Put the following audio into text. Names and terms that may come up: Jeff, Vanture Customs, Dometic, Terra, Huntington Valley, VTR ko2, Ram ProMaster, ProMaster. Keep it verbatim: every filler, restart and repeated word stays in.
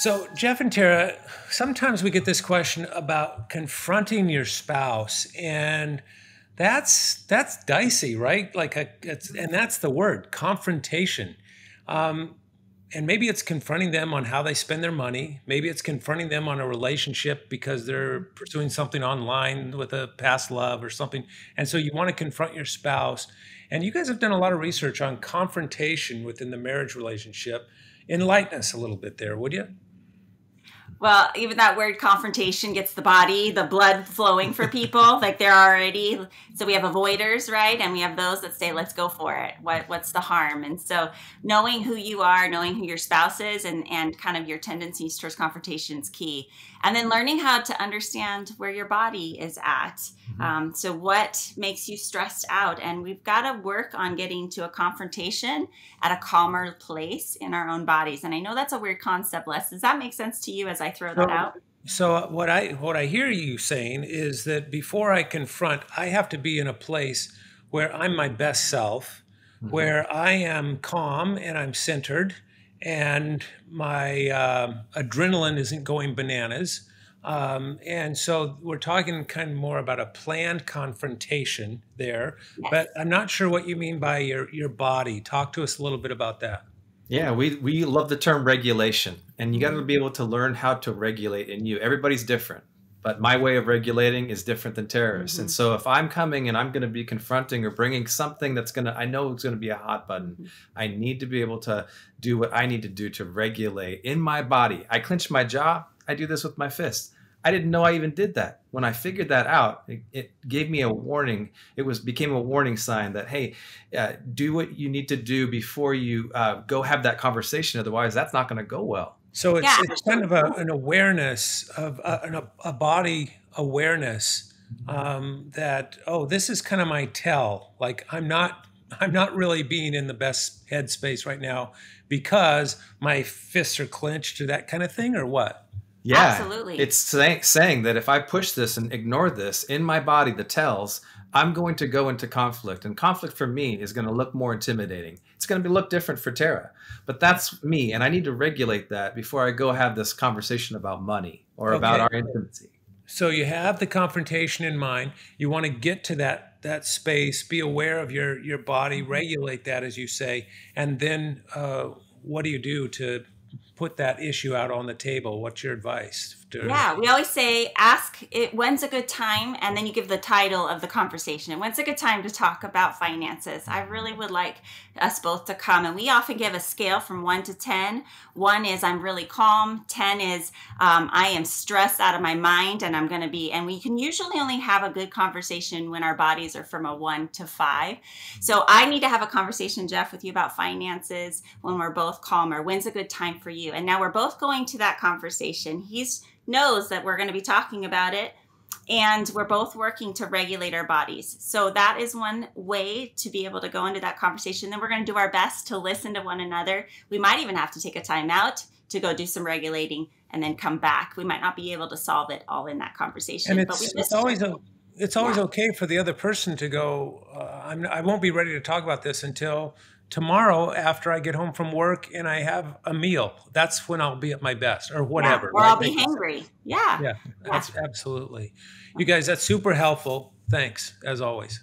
So Jeff and Terra, sometimes we get this question about confronting your spouse, and that's that's dicey, right? Like, a, it's, and that's the word, confrontation. Um, and maybe it's confronting them on how they spend their money. Maybe it's confronting them on a relationship because they're pursuing something online with a past love or something. And so you want to confront your spouse. And you guys have done a lot of research on confrontation within the marriage relationship. Enlighten us a little bit there, would you? Well, even that word confrontation gets the body, the blood flowing for people. Like they're already, so we have avoiders, right? And we have those that say, let's go for it. What, what's the harm? And so knowing who you are, knowing who your spouse is, and, and kind of your tendencies towards confrontation is key. And then learning how to understand where your body is at. Mm-hmm. Um, so what makes you stressed out? And we've got to work on getting to a confrontation at a calmer place in our own bodies. And I know that's a weird concept, Les. Does that make sense to you as I I throw that so, out? So what I what I hear you saying is that before I confront, I have to be in a place where I'm my best self, mm-hmm. where I am calm and I'm centered, and my uh, adrenaline isn't going bananas. Um, and so we're talking kind of more about a planned confrontation there. Yes. But I'm not sure what you mean by your your body. Talk to us a little bit about that. Yeah, we, we love the term regulation, and you got to be able to learn how to regulate in you. Everybody's different, but my way of regulating is different than Terra's. Mm-hmm. And so if I'm coming and I'm going to be confronting or bringing something that's going to, I know it's going to be a hot button, mm-hmm. I need to be able to do what I need to do to regulate in my body. I clench my jaw. I do this with my fist. I didn't know I even did that. When I figured that out, it, it gave me a warning. It was became a warning sign that, hey, uh, do what you need to do before you uh, go have that conversation. Otherwise, that's not going to go well. So it's, yeah. it's kind of a, an awareness of uh, an, a body awareness um, that, oh, this is kind of my tell. Like I'm not I'm not really being in the best headspace right now because my fists are clenched or that kind of thing, or what? Yeah, absolutely. It's say, saying that if I push this and ignore this in my body, the tells, I'm going to go into conflict. And conflict for me is going to look more intimidating. It's going to be, look different for Terra. But that's me, and I need to regulate that before I go have this conversation about money or okay. about our intimacy. So you have the confrontation in mind. You want to get to that that space, be aware of your, your body, regulate that, as you say, and then uh, what do you do to put that issue out on the table? What's your advice? Yeah, we always say, ask it, when's a good time? And then you give the title of the conversation. And when's a good time to talk about finances? I really would like us both to come. And we often give a scale from one to ten. One is I'm really calm. ten is um, I am stressed out of my mind and I'm going to be, and we can usually only have a good conversation when our bodies are from a one to five. So I need to have a conversation, Jeff, with you about finances when we're both calmer. When's a good time for you? And now we're both going to that conversation. He's knows that we're going to be talking about it, and we're both working to regulate our bodies. So that is one way to be able to go into that conversation. Then we're going to do our best to listen to one another. We might even have to take a time out to go do some regulating and then come back. We might not be able to solve it all in that conversation. And it's, but we just, it's always, a, it's always yeah. okay for the other person to go, uh, I'm, I won't be ready to talk about this until tomorrow after I get home from work and I have a meal. That's when I'll be at my best, or whatever. Yeah, or I'll be hangry. Yeah. Yeah, that's absolutely. You guys, that's super helpful. Thanks, as always.